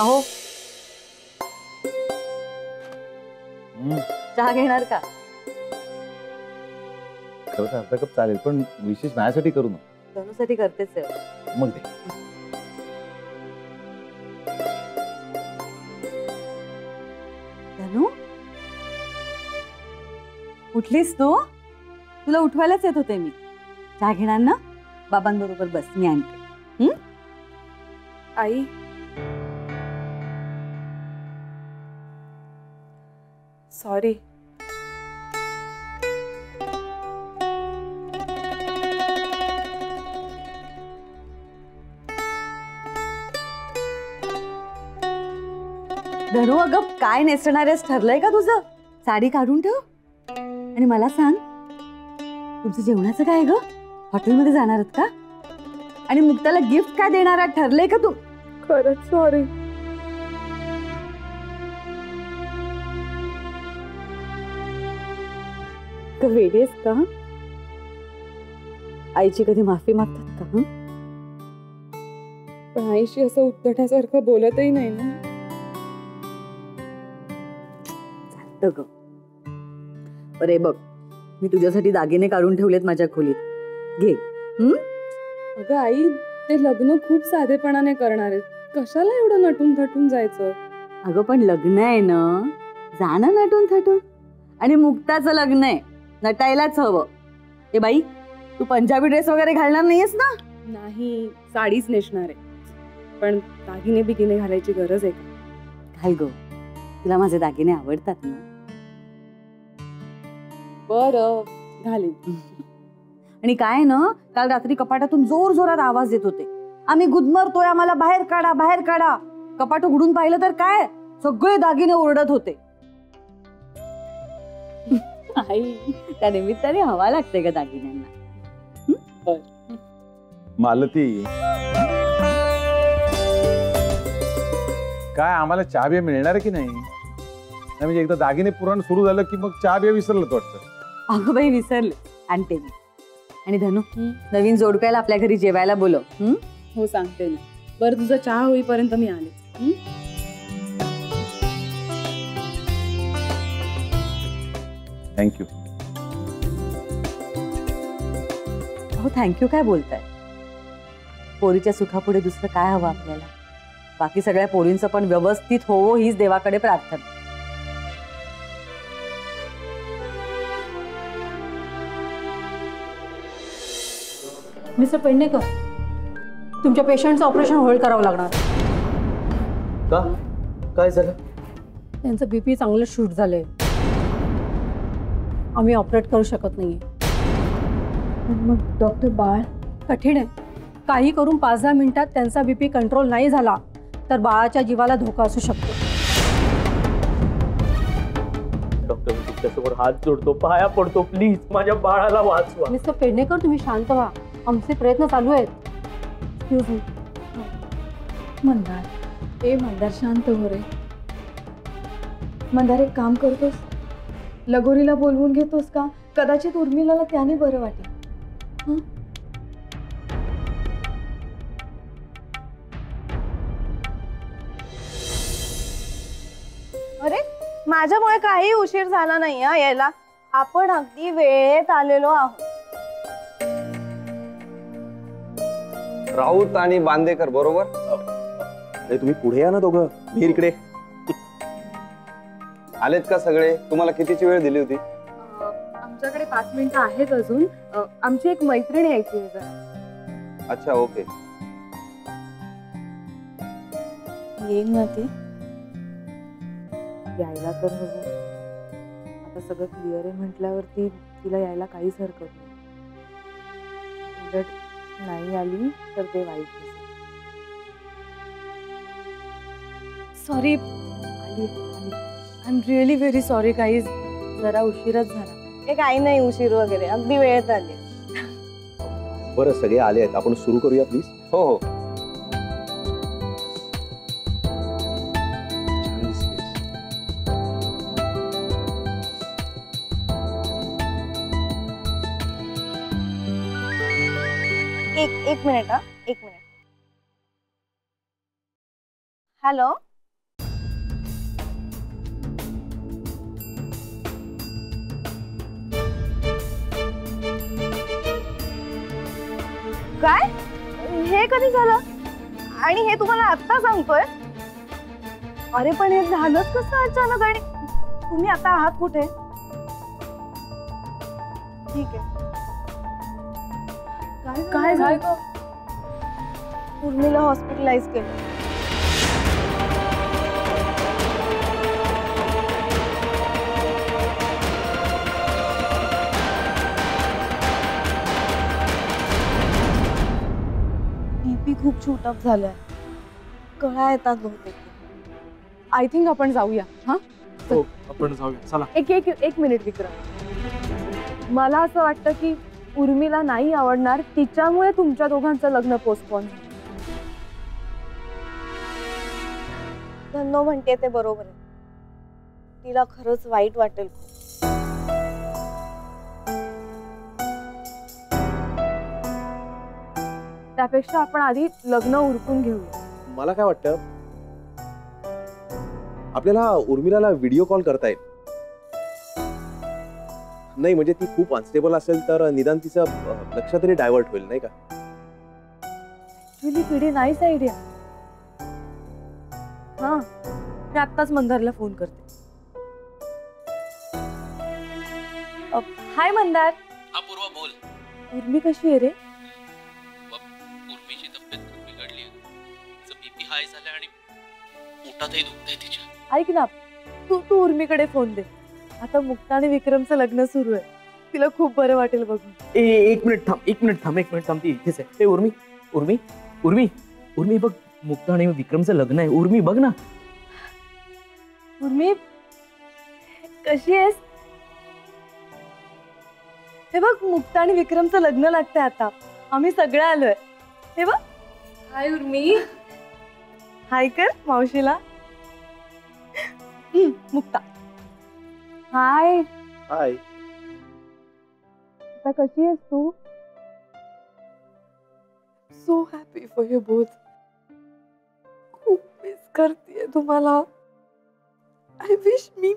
अहो चहा घेणार का? अर्धा कप चालेल, पण विशेष माझ्यासाठी करू ना. दोनोसाठी करतेच आहे. मग दे. उठलीस तू? तुला उठवायलाच येत होते मी. चहा घेणार ना? बाबांबरोबर बस, मी आणते. आई, सॉरी. धरू, अगं काय नेसणारेस ठरलंय का तुझं? साडी काढून ठेव. आणि मला सांग, तुमचं जेवणाचं काय गं? हॉटेलमध्ये जाणार आहात का? आणि मुक्ताला गिफ्ट काय देणार आहात ठरलंय का तू? खरंच सॉरी. तू वेडीस का? आईची कधी माफी मागतात का? पण आईशी असं उद्धटासारखं बोलतही नाही ना. चालतं गं. अरे बघ, मी तुझ्यासाठी दागिने काढून ठेवलेत माझ्या खोलीत, घे. अगं आई, ते लग्न खूप साधेपणाने करणार आहेत, कशाला एवढं नटून थटून जायचं? अगं पण लग्न आहे ना, जा ना नटून थटून. आणि मुक्ताचं लग्न आहे, नटायलाच हवं. ए बाई, तू पंजाबी ड्रेस वगैरे घालणार नाहीयेस ना? नाही, साडीच नेसणार आहे. पण दागिने बिगिने घालायची गरज आहे का? घाल गं, तुला माझे दागिने आवडतात ना. बरं, घालीन. आणि काय ना, काल रात्री कपाटातून जोर जोरात आवाज येत होते. आम्ही गुदमरतोय, आम्हाला बाहेर काढा बाहेर काढा. कपाट उघडून पाहिलं तर काय, सगळे दागिने ओरडत होते. आई, त्या निमित्ताने हवा लागते का दागिन्यांना. मालती, काय आम्हाला चहा बी मिळणार की नाही? म्हणजे एकदा दागिने पुराण सुरू झालं की मग चहा बी विसरलं वाटतं. अगं बाई, विसरले. आणते मी. आणि धनु, नवीन जोडप्याला आपल्या घरी जेवायला बोलव. हो, सांगते ना. बरं, तुझा चहा होईपर्यंत मी आले. थँक्यू. हो, थँक्यू काय बोलताय? पोरीच्या सुखापुढे दुसरं काय हवं आपल्याला? बाकी सगळ्या पोरींचं पण व्यवस्थित होवो हीच देवाकडे प्रार्थना. मिस्टर पेडणेकर, तुमच्या पेशंटचं ऑपरेशन होल्ड करावं लागणार. का? काय झालं? त्यांचं बीपी चांगलं शूट झालंय. आम्ही ऑपरेट करू शकत नाहीये. मग डॉक्टर बाळ? कठीण आहे. काही करून 5-10 मिनिटात त्यांचा बीपी कंट्रोल नाही झाला तर बाळाच्या जीवाला धोका असू शकतो. डॉक्टर, मी तुमच्यासमोर हात जोडतो, पाया पडतो, प्लीज माझ्या बाळाला वाचवा. मिस्टर पेडणेकर, तुम्ही शांत व्हा. आमचे प्रयत्न चालू आहेत. मंदार, ए मंदार, शांत हो रे. मंदार, एक काम करतोस, लगोरीला बोलवून घेतोस का? कदाचित उर्मिलाला त्याने बरं वाटेल. अरे, माझ्यामुळे काही उशीर झाला नाही यायला. आपण अगदी वेळेत आलेलो आहोत. राऊत आणि बांदेकर बरोबर. अरे तुम्ही पुढे या ना दोघं. मी इकडे. आलेत का सगळे? तुम्हाला कितीची वेळ दिली होती? आमच्याकडे 5 मिनिटं आहेत अजून. आमची एक मैत्रीण यायची जरा. अच्छा, ओके. येईल ना ती? यायला तर हवं. आता सगळं क्लिअर आहे म्हटल्यावरती तिला यायला काहीच हरकत नाही. उलट नाही आली तर ते वाईट दिसेल. Sorry, I am really very sorry guys. जरा उशीरच झाला. हे काही नाही, उशीर वगैरे, अगदी वेळेत आले. बरं, सगळे आले आहेत, आपण सुरू करूया प्लीज. हो हो. एक मिनिट. हॅलो. काय हे कधी झालं आणि हे तुम्हाला आता सांगतोय? अरे पण हे झालंच कसं अचानक आणि तुम्ही आता आहात कुठे? ठीक आहे, काय झालं गं? उर्मिला हॉस्पिटलाइज केलं. खूप छोटप झालं, कळा येतात बहुतेक. आय थिंक आपण जाऊया. हां हो आपण जाऊया, चला. एक एक एक मिनिट विक्रम, मला असं वाटतं की उर्मिला नाही आवडणार, तिच्यामुळे तुमच्या दोघांचं लग्न पोस्टपोन. धन्नो म्हणते ते बरोबर आहे, तिला खरंच वाईट वाटेल. त्यापेक्षा आपण आधी लग्न उरकून घेऊ. मला काय वाटतं आपल्याला उर्मिलाला व्हिडिओ कॉल करता येईल. नाही म्हणजे ती खूप अनस्टेबल असेल तर निदान तिचं लक्ष तरी डायव्हर्ट होईल, नाही का? तुझी पिढी नाईस आयडिया. हां मी आत्ताच मंदारला फोन करते. हाय मंदार. हा पूर्वा बोल. उर्मी कशी आहे रे? ऐक ना, तू उर्मीकडे फोन दे. आता मुक्ता आणि विक्रमचं लग्न सुरू आहे, तिला खूप बरं वाटेल बघून. एक मिनिट थांब, ती इथेच आहे. उर्मी उर्मी उर्मी उर्मी बघ, मुक्ता आणि विक्रमचं लग्न आहे. उर्मी बघ ना. उर्मी कशी आहेस? हे बघ, मुक्ता आणि विक्रमचं लग्न लागतंय आता. आम्ही सगळ्या आलोय. हे बघ. हाय उर्मी. हाय कर मावशीला. मुक्ता हाय. हाय. आता कशी आहेस तू? So happy for you both. खूप मिस करते तुम्हाला. आय विश मी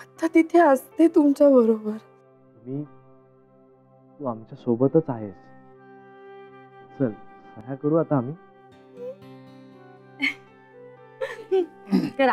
आता तिथे असते तुमच्या बरोबर. मी तू आमच्या सोबतच आहेस. चल सहा करू आता आम्ही. करा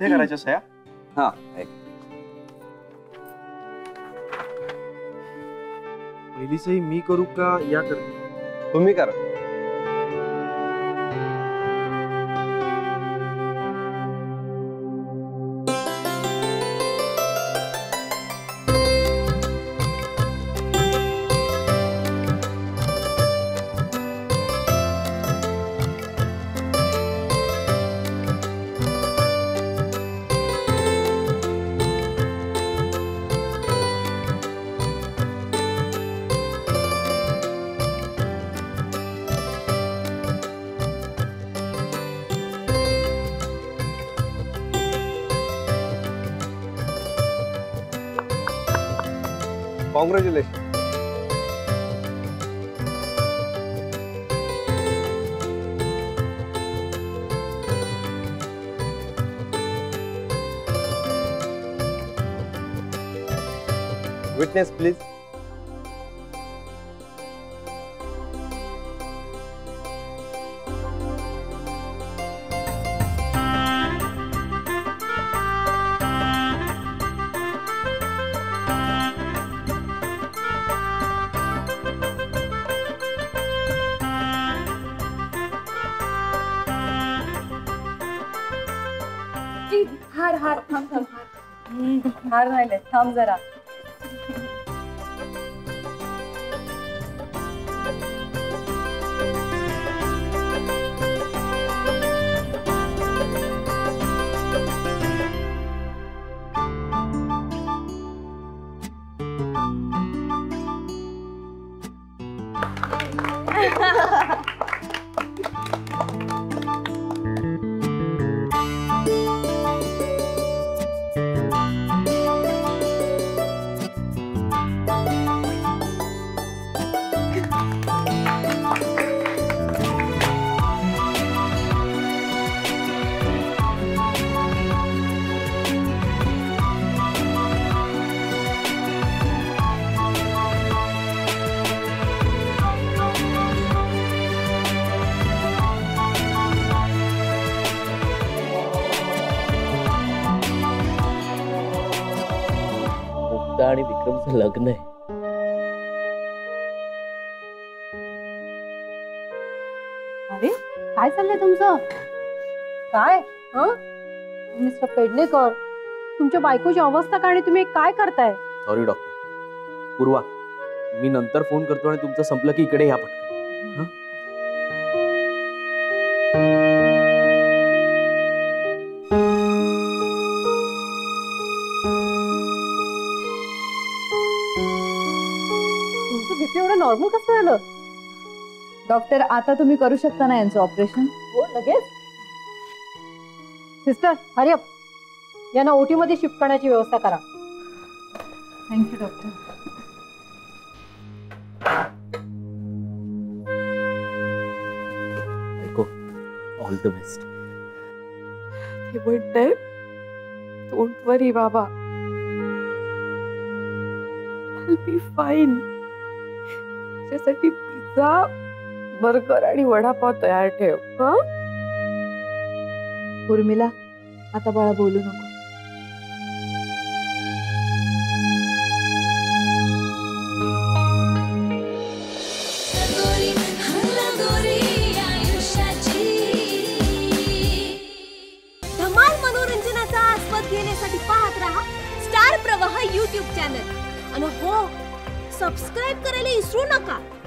ते करायचं सया. हां पहिली सही मी करू का या करते? तुम्ही करा. Congratulations. Witness, please. हार राहिले, थांब जरा. मुक्ता आणि विक्रमचं लग्न आहे. अरे काय चाललंय तुमचं? काय मिस्टर पेडणेकर, तुमच्या बायकोची अवस्था काय, तुम्ही काय करताय? सॉरी डॉक्टर पूर्वा, मी नंतर फोन करतो आणि तुमचं संपलं की इकडे या पटकन. तुमचं बीपी एवढं नॉर्मल कसं झालं? डॉक्टर आता तुम्ही करू शकता ना यांचं ऑपरेशन? हो लगेच. सिस्टर हरिप, यांना ओटी मध्ये शिफ्ट करण्याची व्यवस्था करा. Thank you doctor. ऐको, ऑल द बेस्ट. हे म्हणतंय डोंट वरी बाबा, आय बी फाईन. त्याच्यासाठी पिझ्झा, बर्गर आणि वडापाव तयार ठेव. उर्मिला आता बाळा बोलू नको. धमाल मनोरंजनाचा आस्वाद घेण्यासाठी पाहत राहा स्टार प्रवाह YouTube चॅनल. आणि हो, सबस्क्राइब करायला विसरू नका.